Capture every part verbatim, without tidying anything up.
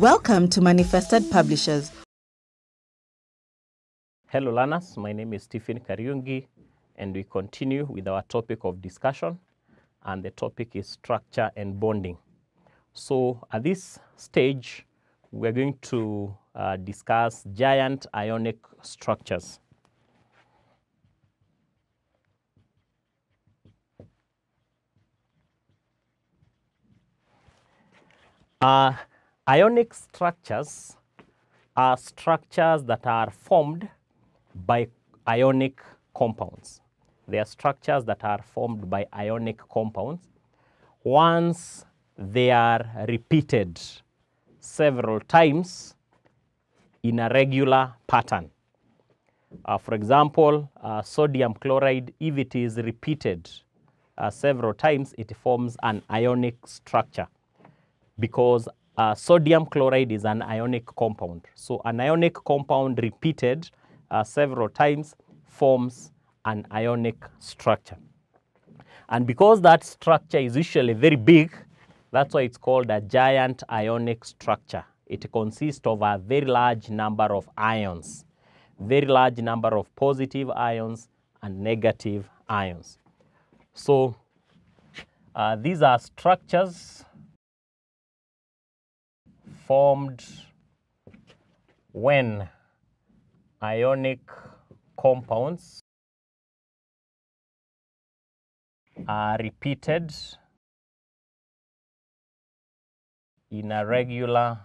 Welcome to Manifested Publishers. Hello learners, my name is Stephen Kariungi and we continue with our topic of discussion, and the topic is structure and bonding. So at this stage we're going to uh, discuss giant ionic structures. Uh, Ionic structures are structures that are formed by ionic compounds. They are structures that are formed by ionic compounds once they are repeated several times in a regular pattern. Uh, for example, uh, sodium chloride, if it is repeated uh, several times, it forms an ionic structure because Uh, sodium chloride is an ionic compound. So an ionic compound repeated uh, several times forms an ionic structure. And because that structure is usually very big, that's why it's called a giant ionic structure. It consists of a very large number of ions, very large number of positive ions and negative ions. So uh, these are structures formed when ionic compounds are repeated in a regular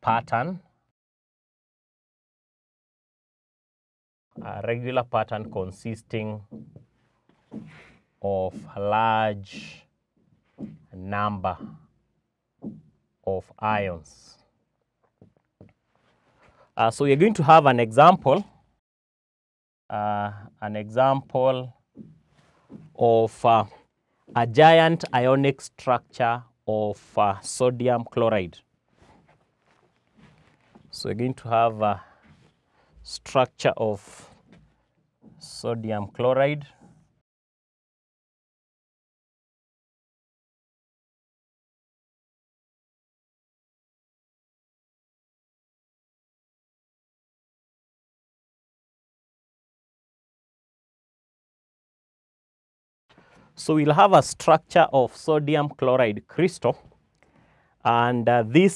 pattern. A regular pattern consisting of a large number of ions. Uh, so we're going to have an example, uh, an example of uh, a giant ionic structure of uh, sodium chloride. So we're going to have a structure of sodium chloride. So we'll have a structure of sodium chloride crystal, and uh, this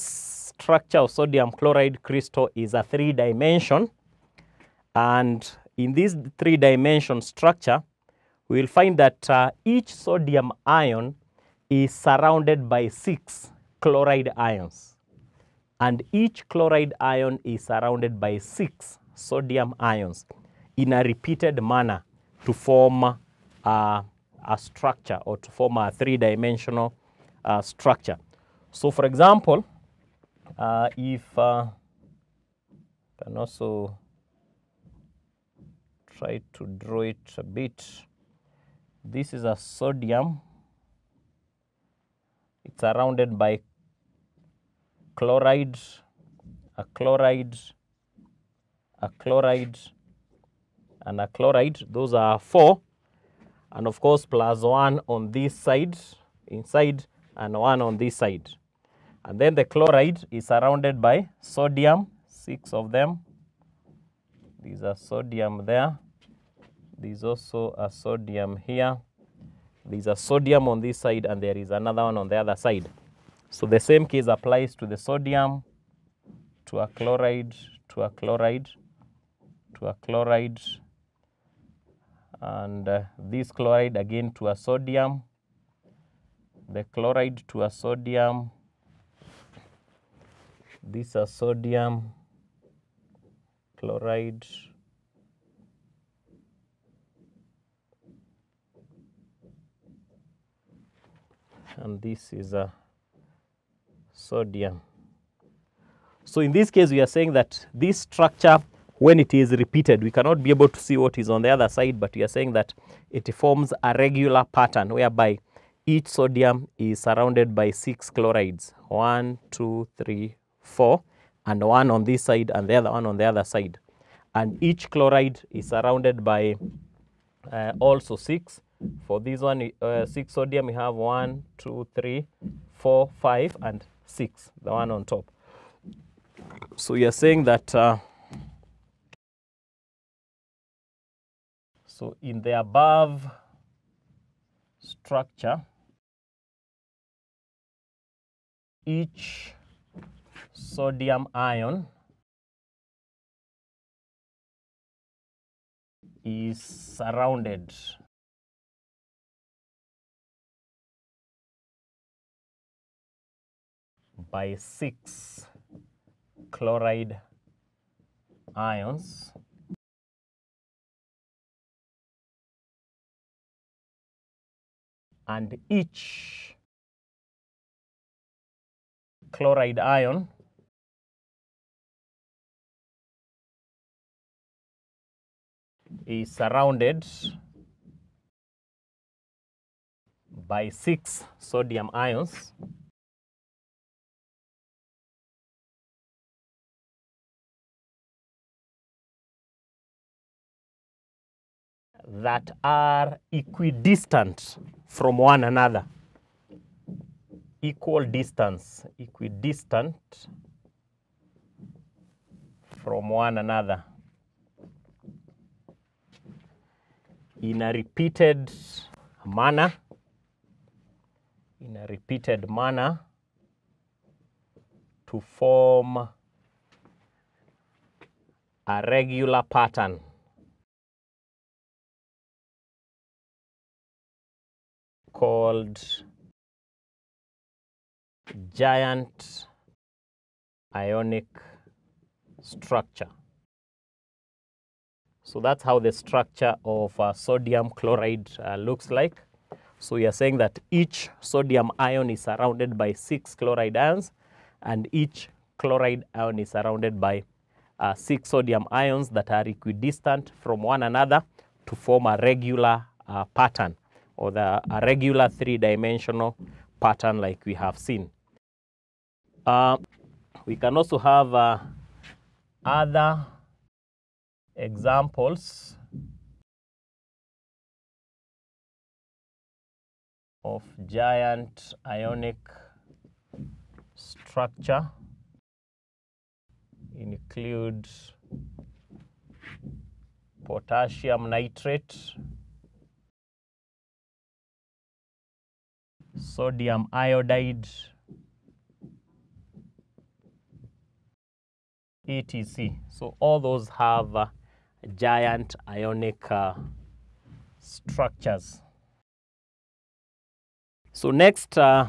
structure of sodium chloride crystal is a three-dimension, and in this three-dimension structure we'll find that uh, each sodium ion is surrounded by six chloride ions, and each chloride ion is surrounded by six sodium ions in a repeated manner to form uh, a structure, or to form a three-dimensional uh, structure. So for example, uh, if uh, I can also try to draw it a bit, this is a sodium, it's surrounded by chloride, a chloride, a chloride, and a chloride. Those are four. And of course, plus one on this side, inside, and one on this side. And then the chloride is surrounded by sodium, six of them. These are sodium there. There's also a sodium here. There's a sodium on this side, and there is another one on the other side. So the same case applies to the sodium, to a chloride, to a chloride, to a chloride, and uh, this chloride again to a sodium, the chloride to a sodium, this a sodium, chloride, and this is a sodium. So in this case we are saying that this structure, when it is repeated, we cannot be able to see what is on the other side, but we are saying that it forms a regular pattern whereby each sodium is surrounded by six chlorides, one, two, three, four, and one on this side and the other one on the other side. And each chloride is surrounded by uh, also six. For this one, uh, six sodium, we have one, two, three, four, five, and six, the one on top. So you are saying that uh, so in the above structure, each sodium ion is surrounded by six chloride ions and each chloride ion is surrounded by six sodium ions that are equidistant from one another. Equal distance, equidistant from one another in a repeated manner, in a repeated manner to form a regular pattern. Called giant ionic structure. So that's how the structure of uh, sodium chloride uh, looks like. So we are saying that each sodium ion is surrounded by six chloride ions, and each chloride ion is surrounded by uh, six sodium ions that are equidistant from one another to form a regular uh, pattern, or the a regular three-dimensional pattern like we have seen. Uh, we can also have uh, other examples of giant ionic structure. Include potassium nitrate, sodium iodide, et cetera. So all those have uh, giant ionic uh, structures. So next, uh,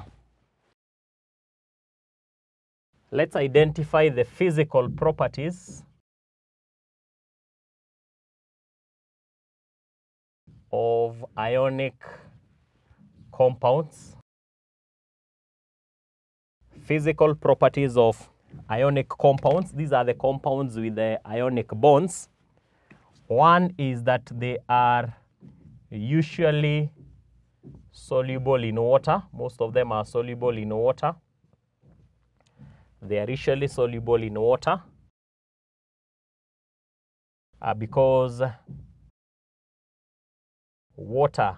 let's identify the physical properties of ionic compounds. Physical properties of ionic compounds. These are the compounds with the ionic bonds. One is that they are usually soluble in water. Most of them are soluble in water. They are usually soluble in water uh, because water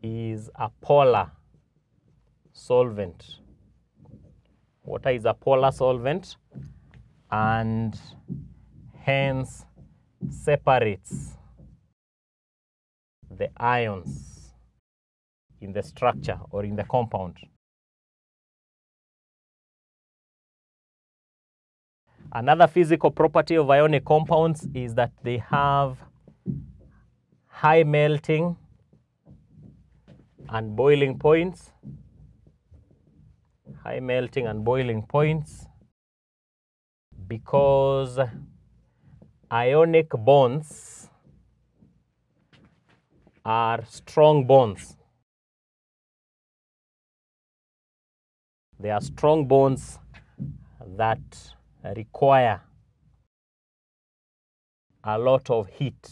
is a polar solvent. Water is a polar solvent and hence separates the ions in the structure or in the compound. Another physical property of ionic compounds is that they have high melting and boiling points. High melting and boiling points because ionic bonds are strong bonds. They are strong bonds that require a lot of heat.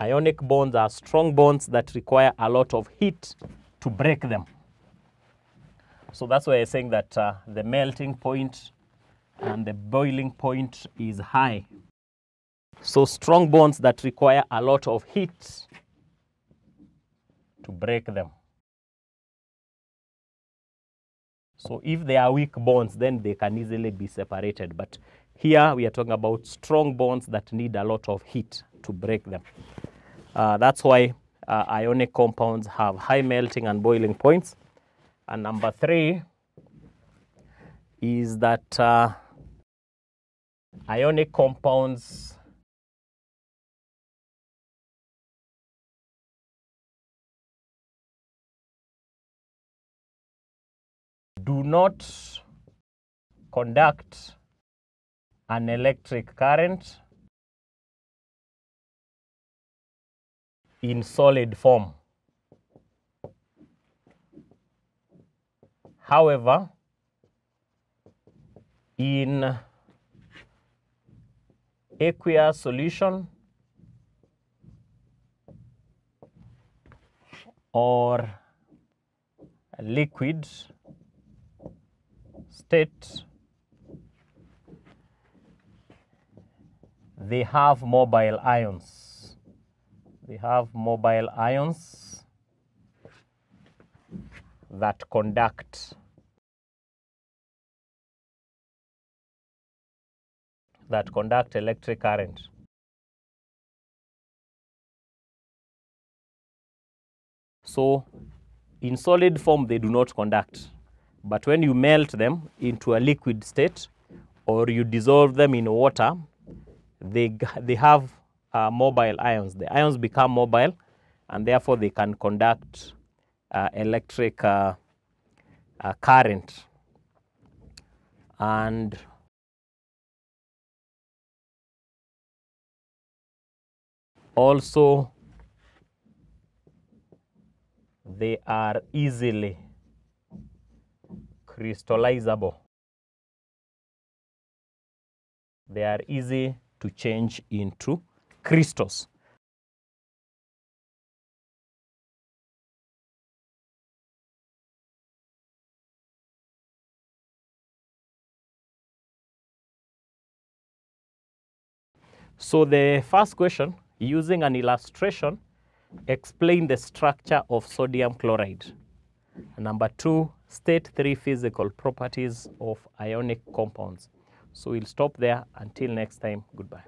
Ionic bonds are strong bonds that require a lot of heat to break them. So that's why I'm saying that uh, the melting point and the boiling point is high. So strong bonds that require a lot of heat to break them. So if they are weak bonds, then they can easily be separated. But here we are talking about strong bonds that need a lot of heat to break them. Uh, that's why uh, ionic compounds have high melting and boiling points. And number three is that uh, ionic compounds do not conduct an electric current in solid form. However, in aqueous solution or liquid state, they have mobile ions. They have mobile ions that conduct that conduct electric current. So in solid form they do not conduct. But when you melt them into a liquid state or you dissolve them in water, they, they have uh, mobile ions. The ions become mobile and therefore they can conduct uh, electric uh, uh, current. And also they are easily crystallizable. They are easy to change into crystals. So the first question, using an illustration, explain the structure of sodium chloride. Number two, state three physical properties of ionic compounds. So we'll stop there. Until next time, goodbye.